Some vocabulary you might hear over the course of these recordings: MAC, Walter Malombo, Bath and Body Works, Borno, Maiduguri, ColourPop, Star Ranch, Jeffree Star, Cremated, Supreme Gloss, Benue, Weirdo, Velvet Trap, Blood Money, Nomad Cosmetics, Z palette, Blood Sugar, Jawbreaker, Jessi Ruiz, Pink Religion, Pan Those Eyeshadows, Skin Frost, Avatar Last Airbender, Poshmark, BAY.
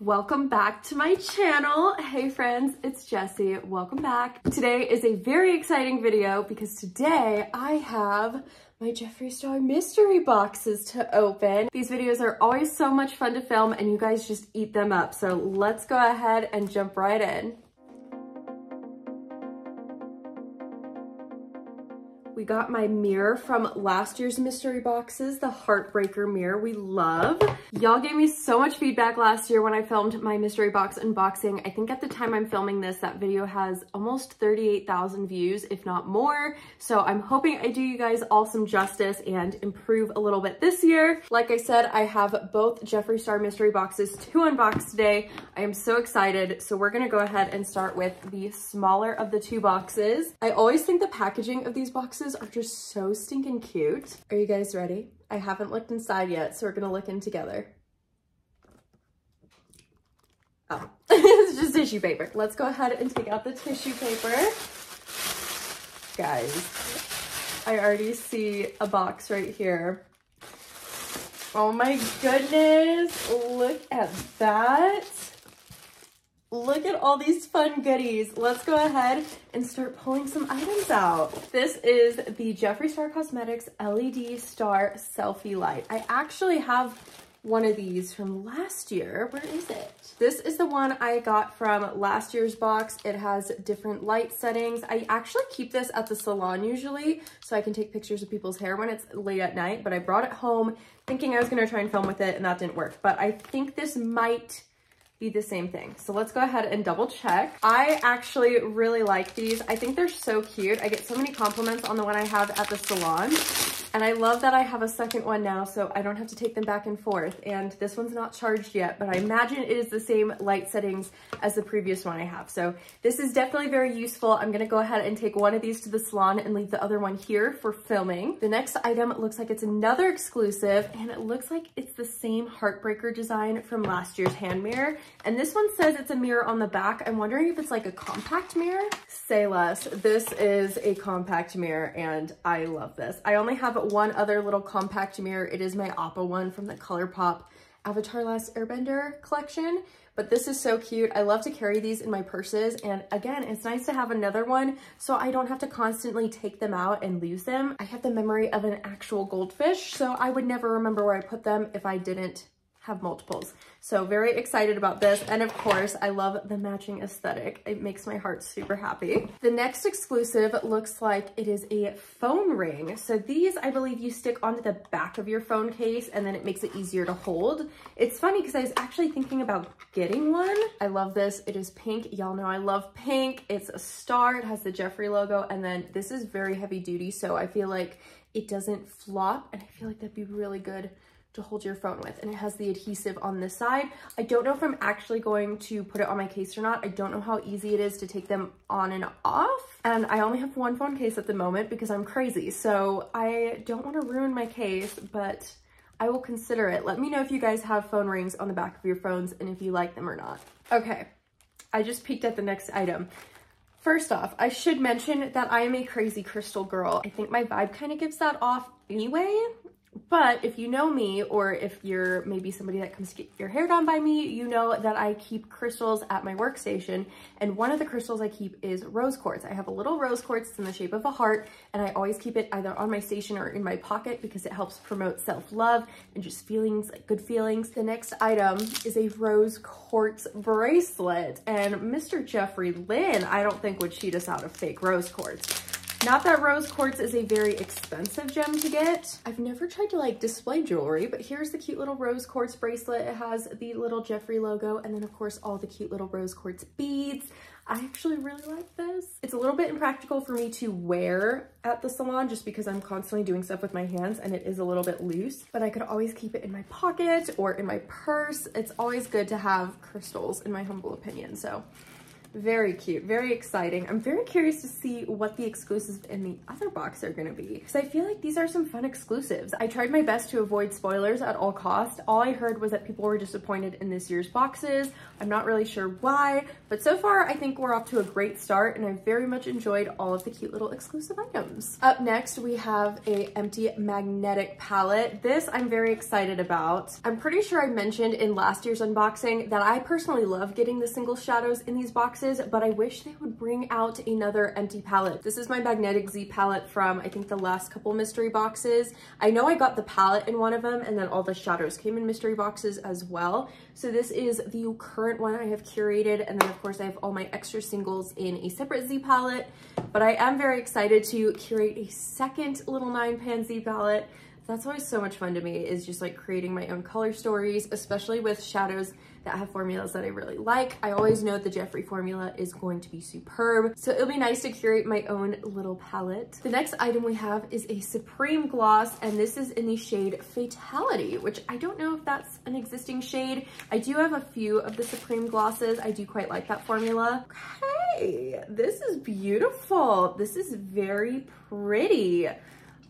Welcome back to my channel. Hey friends, it's Jessie. Welcome back. Today is a very exciting video because today I have my Jeffree Star mystery boxes to open. These videos are always so much fun to film and you guys just eat them up. So let's go ahead and jump right in. We got my mirror from last year's mystery boxes, the Heartbreaker mirror we love. Y'all gave me so much feedback last year when I filmed my mystery box unboxing. I think at the time I'm filming this, that video has almost 38,000 views, if not more. So I'm hoping I do you guys all some justice and improve a little bit this year. Like I said, I have both Jeffree Star mystery boxes to unbox today. I am so excited. So we're gonna go ahead and start with the smaller of the two boxes. I always think the packaging of these boxes are just so stinking cute. Are you guys ready? I haven't looked inside yet, so we're gonna look in together. Oh, it's just tissue paper. Let's go ahead and take out the tissue paper. Guys, I already see a box right here. Oh my goodness, look at that. Look at all these fun goodies. Let's go ahead and start pulling some items out. This is the Jeffree Star Cosmetics LED Star Selfie Light. I actually have one of these from last year. Where is it? This is the one I got from last year's box. It has different light settings. I actually keep this at the salon usually, so I can take pictures of people's hair when it's late at night, but I brought it home thinking I was gonna try and film with it and that didn't work. But I think this might be the same thing. So let's go ahead and double check. I actually really like these. I think they're so cute. I get so many compliments on the one I have at the salon. And I love that I have a second one now, so I don't have to take them back and forth. And this one's not charged yet, but I imagine it is the same light settings as the previous one I have. So this is definitely very useful. I'm gonna go ahead and take one of these to the salon and leave the other one here for filming. The next item looks like it's another exclusive, and it looks like it's the same Heartbreaker design from last year's hand mirror. And this one says it's a mirror on the back. I'm wondering if it's like a compact mirror. Say less. This is a compact mirror, and I love this. I only have one other little compact mirror. It is my Oppa one from the ColourPop Avatar Last Airbender collection, but this is so cute. I love to carry these in my purses, and again, it's nice to have another one so I don't have to constantly take them out and lose them. I have the memory of an actual goldfish, so I would never remember where I put them if I didn't have multiples. So very excited about this. And of course, I love the matching aesthetic. It makes my heart super happy. The next exclusive looks like it is a phone ring. So these, I believe you stick onto the back of your phone case and then it makes it easier to hold. It's funny because I was actually thinking about getting one. I love this. It is pink. Y'all know I love pink. It's a star. It has the Jeffree logo. And then this is very heavy duty. So I feel like it doesn't flop. And I feel like that'd be really good to hold your phone with, and it has the adhesive on this side. I don't know if I'm actually going to put it on my case or not. I don't know how easy it is to take them on and off, and I only have one phone case at the moment because I'm crazy, so I don't want to ruin my case, but I will consider it. Let me know if you guys have phone rings on the back of your phones and if you like them or not. Okay, I just peeked at the next item. First off, I should mention that I am a crazy crystal girl. I think my vibe kind of gives that off anyway. But if you know me, or if you're maybe somebody that comes to get your hair done by me, you know that I keep crystals at my workstation. And one of the crystals I keep is rose quartz. I have a little rose quartz in the shape of a heart, and I always keep it either on my station or in my pocket because it helps promote self-love and just feelings, like good feelings. The next item is a rose quartz bracelet. And Mr. Jeffree Lynn, I don't think would cheat us out of fake rose quartz. Not that rose quartz is a very expensive gem to get. I've never tried to like display jewelry, but here's the cute little rose quartz bracelet. It has the little Jeffree logo and then of course all the cute little rose quartz beads. I actually really like this. It's a little bit impractical for me to wear at the salon just because I'm constantly doing stuff with my hands and it is a little bit loose, but I could always keep it in my pocket or in my purse. It's always good to have crystals in my humble opinion, so Very cute, very exciting. I'm very curious to see what the exclusives in the other box are gonna be, because I feel like these are some fun exclusives. I tried my best to avoid spoilers at all costs. All I heard was that people were disappointed in this year's boxes. I'm not really sure why, but so far I think we're off to a great start, and I very much enjoyed all of the cute little exclusive items. Up next, we have a empty magnetic palette. This I'm very excited about. I'm pretty sure I mentioned in last year's unboxing that I personally love getting the single shadows in these boxes, but I wish they would bring out another empty palette. This is my magnetic Z palette from I think the last couple mystery boxes. I know I got the palette in one of them, and then all the shadows came in mystery boxes as well. So this is the current one I have curated, and then of course I have all my extra singles in a separate Z palette, but I am very excited to curate a second little 9-pan Z palette. That's always so much fun to me, is just like creating my own color stories, especially with shadows that have formulas that I really like. I always know the Jeffree formula is going to be superb, so it'll be nice to curate my own little palette. The next item we have is a Supreme Gloss, and this is in the shade Fatality, which I don't know if that's an existing shade. I do have a few of the Supreme Glosses. I do quite like that formula. Hey, this is beautiful. This is very pretty.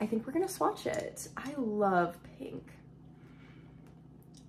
I think we're gonna swatch it. I love pink.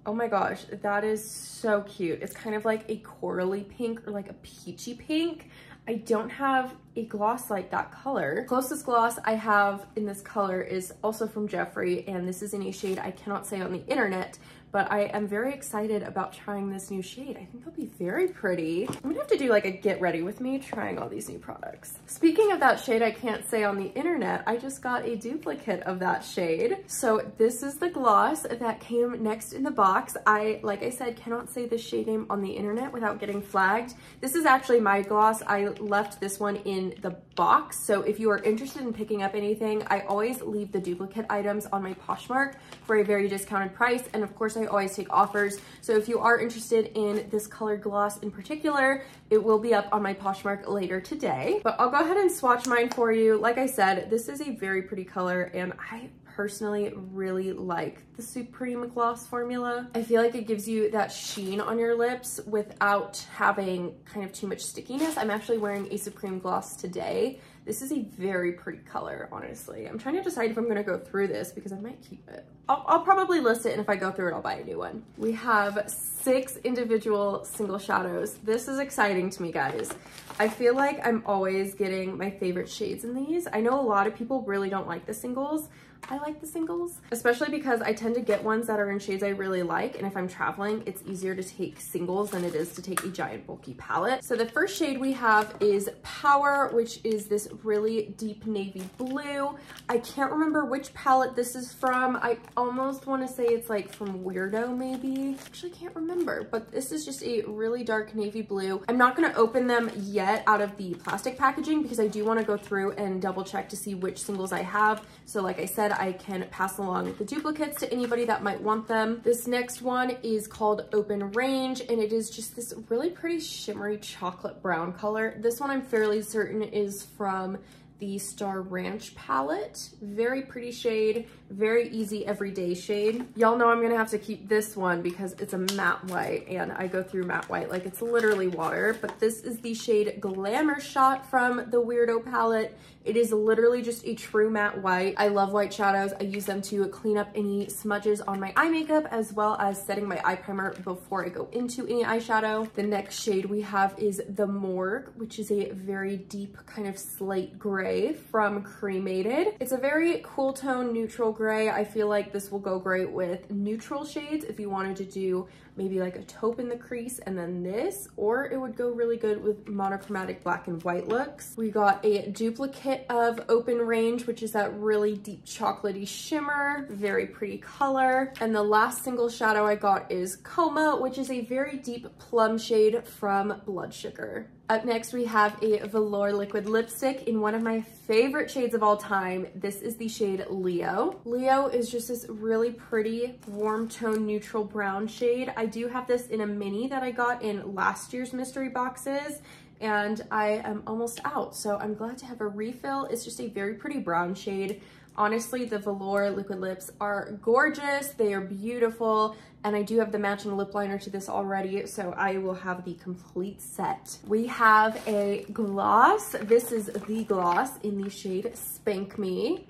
Oh my gosh, that is so cute. It's kind of like a corally pink or like a peachy pink. I don't have a gloss like that color. Closest gloss I have in this color is also from Jeffree, and this is in a shade I cannot say on the internet, but I am very excited about trying this new shade. I think they'll be very pretty. I'm gonna have to do like a get ready with me trying all these new products. Speaking of that shade I can't say on the internet, I just got a duplicate of that shade. So this is the gloss that came next in the box. I, like I said, cannot say this shade name on the internet without getting flagged. This is actually my gloss. I left this one in the box. So if you are interested in picking up anything, I always leave the duplicate items on my Poshmark for a very discounted price. And of course, I always take offers. So if you are interested in this colored gloss in particular, it will be up on my Poshmark later today. But I'll go ahead and swatch mine for you. Like I said, this is a very pretty color, and I personally really like the Supreme Gloss formula. I feel like it gives you that sheen on your lips without having kind of too much stickiness. I'm actually wearing a Supreme Gloss today. This is a very pretty color, honestly. I'm trying to decide if I'm gonna go through this because I might keep it. I'll probably list it, and if I go through it, I'll buy a new one. We have 6 individual single shadows. This is exciting to me, guys. I feel like I'm always getting my favorite shades in these. I know a lot of people really don't like the singles. I like the singles, especially because I tend to get ones that are in shades I really like, and if I'm traveling, it's easier to take singles than it is to take a giant bulky palette. So the first shade we have is Power, which is this really deep navy blue. I can't remember which palette this is from. I almost want to say it's like from Weirdo, maybe. Actually can't remember, but this is just a really dark navy blue. I'm not going to open them yet out of the plastic packaging because I do want to go through and double check to see which singles I have. So like I said, I can pass along the duplicates to anybody that might want them. This next one is called Open Range, and it is just this really pretty shimmery chocolate brown color. This one I'm fairly certain is from the Star Ranch palette. Very pretty shade, very easy everyday shade. Y'all know I'm gonna have to keep this one because it's a matte white, and I go through matte white like it's literally water, but this is the shade Glamour Shot from the Weirdo palette. It is literally just a true matte white. I love white shadows. I use them to clean up any smudges on my eye makeup, as well as setting my eye primer before I go into any eyeshadow. The next shade we have is The Morgue, which is a very deep kind of slate gray from Cremated. It's a very cool tone neutral gray. I feel like this will go great with neutral shades if you wanted to do maybe like a taupe in the crease and then this, or it would go really good with monochromatic black and white looks. We got a duplicate of Open Range, which is that really deep chocolatey shimmer, very pretty color. And the last single shadow I got is Coma, which is a very deep plum shade from Blood Sugar. Up next, we have a velour liquid lipstick in one of my favorite shades of all time. This is the shade Leo. Leo is just this really pretty warm tone neutral brown shade. I do have this in a mini that I got in last year's mystery boxes, and I am almost out, so I'm glad to have a refill. It's just a very pretty brown shade. Honestly, the velour liquid lips are gorgeous. They are beautiful. And I do have the matching lip liner to this already, so I will have the complete set. We have a gloss. This is the gloss in the shade Spank Me.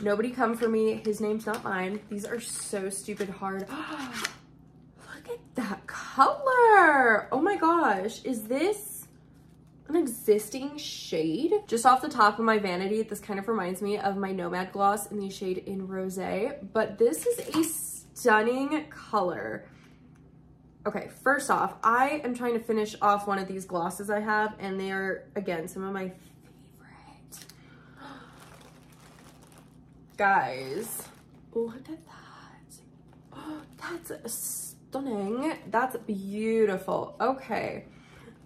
Nobody come for me. His name's not mine. These are so stupid hard. Look at that color. Oh my gosh. Is this an existing shade? Just off the top of my vanity, this kind of reminds me of my Nomad Gloss in the shade In Rosé. But this is a stunning color. Okay, first off, I am trying to finish off one of these glosses I have, and they are, again, some of my favorite. Guys, look at that. Oh, that's stunning. That's beautiful. Okay.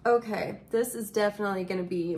Okay, this is definitely going to be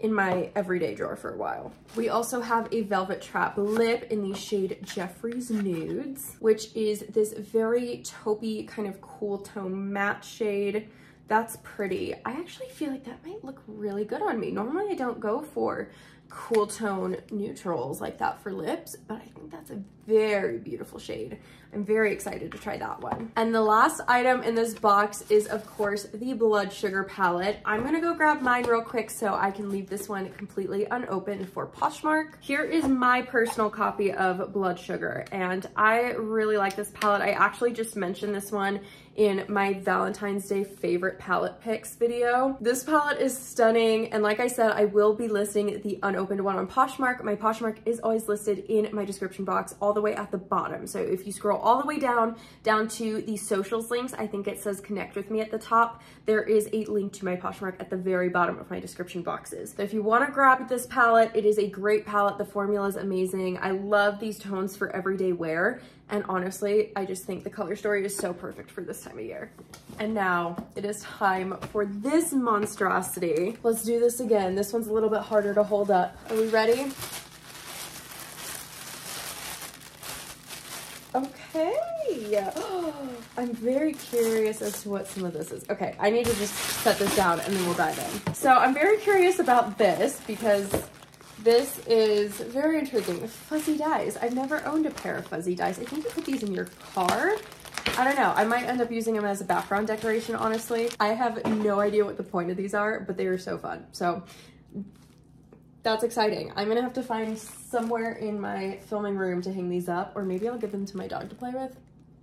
in my everyday drawer for a while. We also have a Velvet Trap lip in the shade Jeffree's Nudes, which is this very taupey kind of cool tone matte shade. That's pretty. I actually feel like that might look really good on me. Normally I don't go for cool tone neutrals like that for lips, but I think that's a very beautiful shade. I'm very excited to try that one. And the last item in this box is, of course, the Blood Sugar palette. I'm gonna go grab mine real quick so I can leave this one completely unopened for Poshmark. Here is my personal copy of Blood Sugar, and I really like this palette. I actually just mentioned this one in my Valentine's Day favorite palette picks video. This palette is stunning, and like I said, I will be listing the unopened one on Poshmark. My Poshmark is always listed in my description box all the way at the bottom. So if you scroll all the way down to the socials links, I think it says connect with me at the top. There is a link to my Poshmark at the very bottom of my description boxes. So if you want to grab this palette, it is a great palette. The formula is amazing. I love these tones for everyday wear. And honestly, I just think the color story is so perfect for this time of year. And now it is time for this monstrosity. Let's do this again. This one's a little bit harder to hold up. Are we ready? Okay. Oh, I'm very curious as to what some of this is. Okay, I need to just set this down and then we'll dive in. So I'm very curious about this because this is very intriguing. Fuzzy dies. I've never owned a pair of fuzzy dies. I think you put these in your car. I don't know. I might end up using them as a background decoration, honestly. I have no idea what the point of these are, but they are so fun. So that's exciting. I'm gonna have to find somewhere in my filming room to hang these up, or maybe I'll give them to my dog to play with.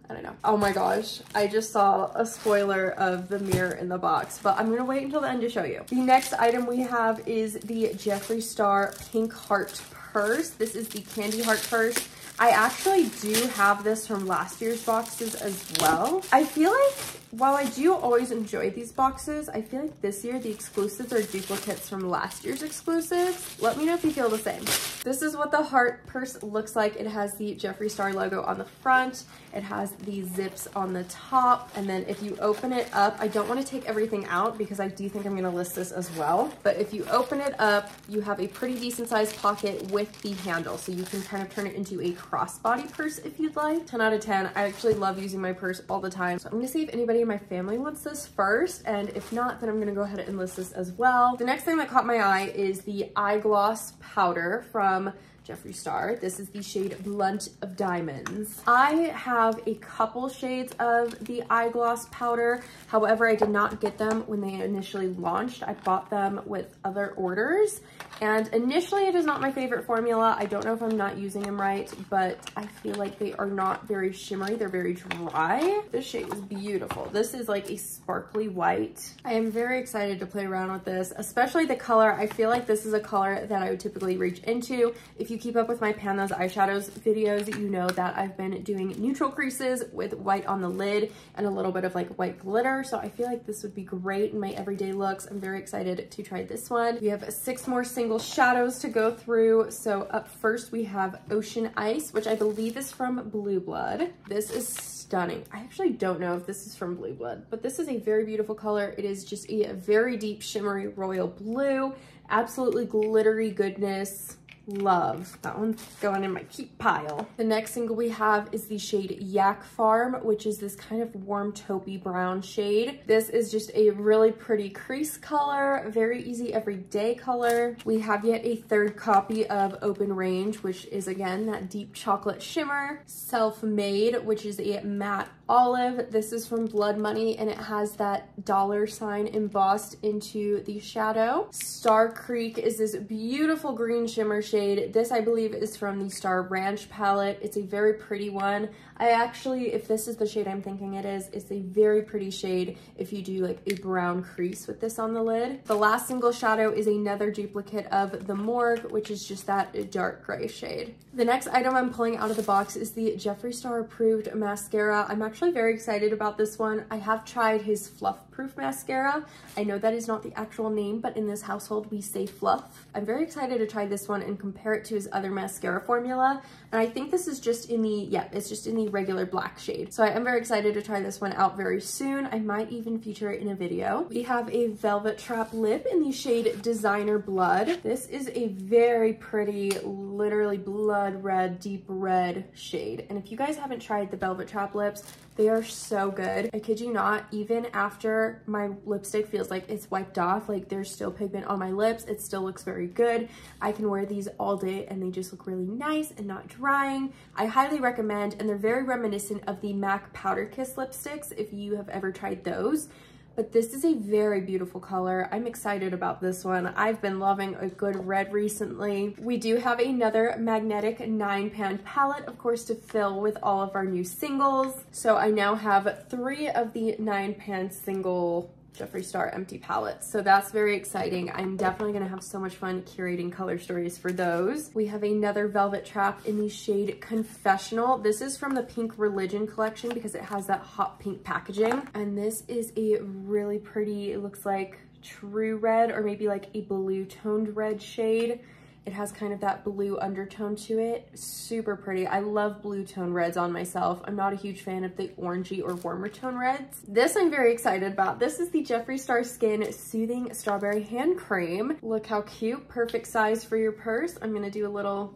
I don't know. Oh my gosh, I just saw a spoiler of the mirror in the box, but I'm gonna wait until the end to show you. The next item we have is the Jeffree Star Pink Heart Purse. This is the Candy Heart Purse. I actually do have this from last year's boxes as well. I feel like while I do always enjoy these boxes, I feel like this year the exclusives are duplicates from last year's exclusives. Let me know if you feel the same. This is what the heart purse looks like. It has the Jeffree Star logo on the front. It has the zips on the top. And then if you open it up, I don't want to take everything out because I do think I'm going to list this as well. But if you open it up, you have a pretty decent sized pocket with the handle. So you can kind of turn it into a crossbody purse if you'd like. 10 out of 10. I actually love using my purse all the time. So I'm gonna see if anybody in my family wants this first, and if not, then I'm gonna go ahead and list this as well. The next thing that caught my eye is the eye gloss powder from Jeffree Star. This is the shade Blunt of Diamonds. I have a couple shades of the eye gloss powder. However, I did not get them when they initially launched. I bought them with other orders, and initially it is not my favorite formula. I don't know if I'm not using them right, but I feel like they are not very shimmery. They're very dry. This shade is beautiful. This is like a sparkly white. I am very excited to play around with this, especially the color. I feel like this is a color that I would typically reach into. If you keep up with my Pan Those Eyeshadows videos, you know that I've been doing neutral creases with white on the lid and a little bit of like white glitter. So I feel like this would be great in my everyday looks. I'm very excited to try this one. We have 6 more single shadows to go through. So up first we have Ocean Ice, which I believe is from Blue Blood. This is stunning. I actually don't know if this is from Blue Blood, but this is a very beautiful color. It is just a very deep shimmery royal blue, absolutely glittery goodness. love. That one's going in my keep pile. The next single we have is the shade Yak Farm, which is this kind of warm taupey brown shade. This is just a really pretty crease color, very easy everyday color. We have yet a third copy of Open Range, which is again that deep chocolate shimmer. Self-Made, which is a matte olive. This is from Blood Money and it has that dollar sign embossed into the shadow. Star Creek is this beautiful green shimmer shade. This I believe is from the Star Ranch palette. It's a very pretty one. I actually, if this is the shade I'm thinking it is, it's a very pretty shade if you do like a brown crease with this on the lid. The last single shadow is another duplicate of the Morgue, which is just that dark gray shade. The next item I'm pulling out of the box is the Jeffree Star approved mascara. I'm actually very excited about this one. I have tried his Fluff Proof mascara. I know that is not the actual name, but in this household we say fluff. I'm very excited to try this one and compare it to his other mascara formula. And I think this is just in the, it's just in the regular black shade. So I am very excited to try this one out very soon. I might even feature it in a video. We have a Velvet Trap lip in the shade Designer Blood. This is a very pretty, literally blood red, deep red shade. And if you guys haven't tried the Velvet Trap lips, they are so good. I kid you not, even after my lipstick feels like it's wiped off, like there's still pigment on my lips, it still looks very good. I can wear these all day and they just look really nice and not drying. I highly recommend, and they're very reminiscent of the MAC Powder Kiss lipsticks if you have ever tried those. But this is a very beautiful color. I'm excited about this one. I've been loving a good red recently. We do have another magnetic 9-pan palette, of course, to fill with all of our new singles. So I now have 3 of the 9-pan single Jeffree Star empty palettes. So that's very exciting. I'm definitely gonna have so much fun curating color stories for those. We have another Velvet Trap in the shade Confessional. This is from the Pink Religion collection because it has that hot pink packaging. And this is a really pretty, it looks like true red or maybe like a blue toned red shade. It has kind of that blue undertone to it. Super pretty. I love blue tone reds on myself. I'm not a huge fan of the orangey or warmer tone reds. This I'm very excited about. This is the Jeffree Star Skin Soothing Strawberry Hand Cream. Look how cute. Perfect size for your purse. I'm gonna do a little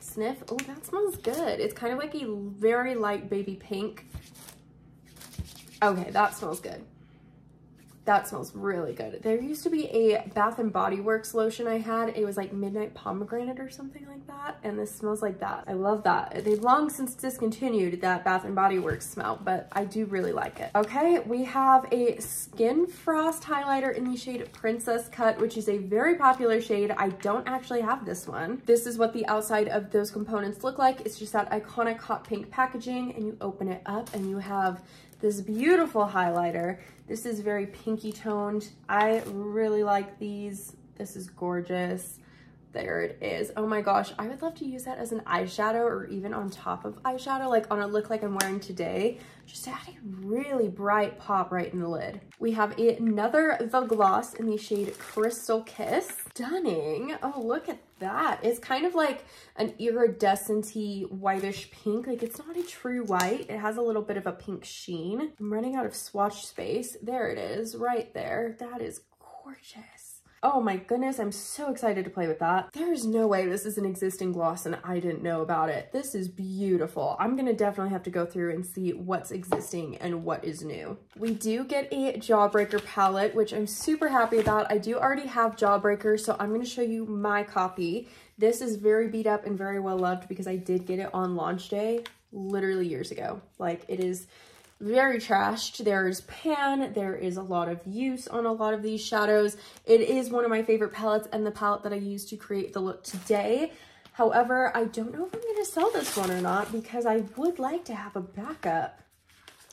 sniff. Oh, that smells good. It's kind of like a very light baby pink. Okay, that smells good. That smells really good. There used to be a Bath and Body Works lotion I had. It was like Midnight Pomegranate or something like that. And this smells like that. I love that. They've long since discontinued that Bath and Body Works smell, but I do really like it. Okay, we have a Skin Frost highlighter in the shade Princess Cut, which is a very popular shade. I don't actually have this one. This is what the outside of those components look like. It's just that iconic hot pink packaging, and you open it up and you have this beautiful highlighter. This is very pinky toned. I really like these. This is gorgeous. There it is. Oh my gosh, I would love to use that as an eyeshadow or even on top of eyeshadow, like on a look like I'm wearing today. Just add a really bright pop right in the lid. We have another The Gloss in the shade Crystal Kiss. Stunning. Oh, look at that. It's kind of like an iridescent-y whitish pink. Like, it's not a true white. It has a little bit of a pink sheen. I'm running out of swatch space. There it is, right there. That is gorgeous. Oh my goodness, I'm so excited to play with that. There's no way this is an existing gloss and I didn't know about it. This is beautiful. I'm gonna definitely have to go through and see what's existing and what is new. We do get a Jawbreaker palette, which I'm super happy about. I do already have Jawbreaker, so I'm gonna show you my copy. This is very beat up and very well loved because I did get it on launch day literally years ago. Like, it is very trashed. There's pan, there is a lot of use on a lot of these shadows. It is one of my favorite palettes and the palette that I used to create the look today. However, I don't know if I'm gonna sell this one or not because I would like to have a backup.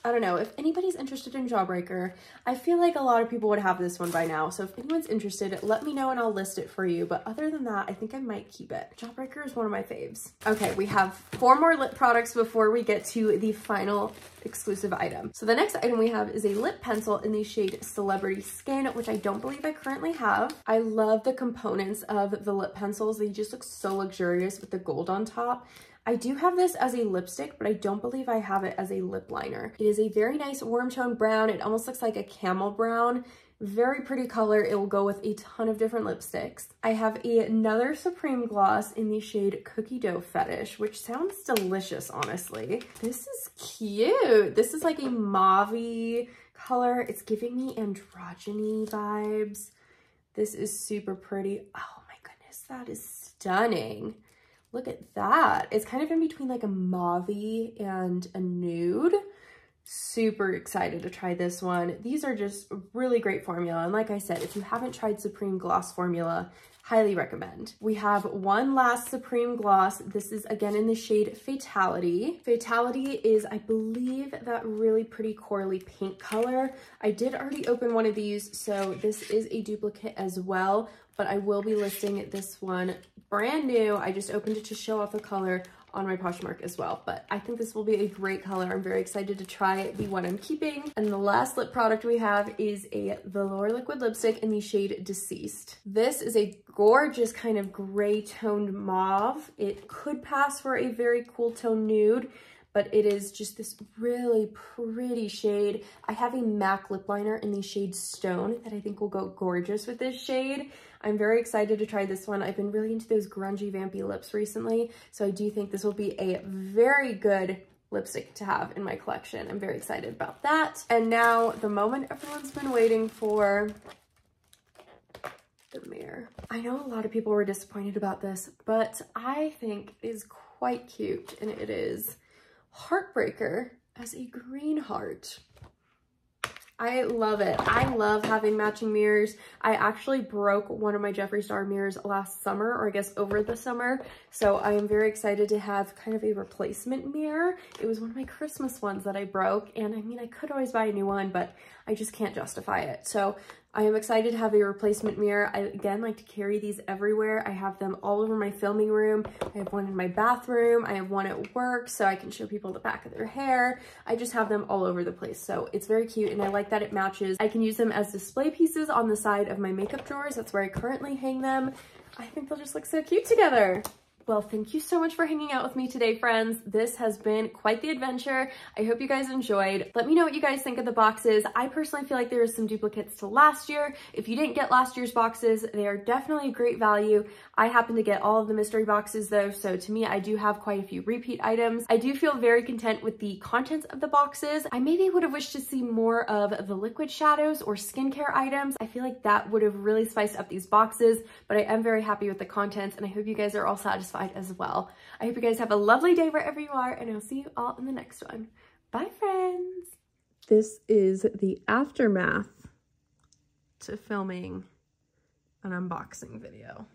I don't know, if anybody's interested in Jawbreaker, I feel like a lot of people would have this one by now. So if anyone's interested, let me know and I'll list it for you. But other than that, I think I might keep it. Jawbreaker is one of my faves. Okay, we have 4 more lip products before we get to the final exclusive item. So the next item we have is a lip pencil in the shade Celebrity Skin, which I don't believe I currently have. I love the components of the lip pencils. They just look so luxurious with the gold on top. I do have this as a lipstick, but I don't believe I have it as a lip liner. It is a very nice warm tone brown. It almost looks like a camel brown. Very pretty color. It will go with a ton of different lipsticks. I have another Supreme Gloss in the shade Cookie Dough Fetish, which sounds delicious, honestly. This is cute. This is like a mauve-y color. It's giving me androgyny vibes. This is super pretty. Oh my goodness, that is stunning. Look at that. It's kind of in between like a mauve-y and a nude. Super excited to try this one. These are just really great formula. And like I said, if you haven't tried Supreme Gloss formula, highly recommend. We have one last Supreme Gloss. This is again in the shade Fatality. Fatality is, I believe, that really pretty corally pink color. I did already open one of these, so this is a duplicate as well, but I will be listing this one brand new. I just opened it to show off the color on my Poshmark as well, but I think this will be a great color. I'm very excited to try the one I'm keeping. And the last lip product we have is a velour liquid lipstick in the shade Deceased. This is a gorgeous kind of gray toned mauve. It could pass for a very cool tone nude, but it is just this really pretty shade. I have a MAC lip liner in the shade Stone that I think will go gorgeous with this shade. I'm very excited to try this one. I've been really into those grungy, vampy lips recently, so I do think this will be a very good lipstick to have in my collection. I'm very excited about that. And now the moment everyone's been waiting for, the mirror. I know a lot of people were disappointed about this, but I think it is quite cute, and it is Heartbreaker as a green heart. I love it. I love having matching mirrors. I actually broke one of my Jeffree Star mirrors last summer, or I guess over the summer, so I am very excited to have kind of a replacement mirror. It was one of my Christmas ones that I broke, and I mean, I could always buy a new one, but I just can't justify it. So I am excited to have a replacement mirror. I, again, like to carry these everywhere. I have them all over my filming room. I have one in my bathroom. I have one at work so I can show people the back of their hair. I just have them all over the place. So it's very cute and I like that it matches. I can use them as display pieces on the side of my makeup drawers. That's where I currently hang them. I think they'll just look so cute together. Well, thank you so much for hanging out with me today, friends. This has been quite the adventure. I hope you guys enjoyed. Let me know what you guys think of the boxes. I personally feel like there are some duplicates to last year. If you didn't get last year's boxes, they are definitely a great value. I happen to get all of the mystery boxes though, so to me, I do have quite a few repeat items. I do feel very content with the contents of the boxes. I maybe would have wished to see more of the liquid shadows or skincare items. I feel like that would have really spiced up these boxes, but I am very happy with the contents and I hope you guys are all satisfied as well. I hope you guys have a lovely day wherever you are, and I'll see you all in the next one. Bye, friends. This is the aftermath to filming an unboxing video.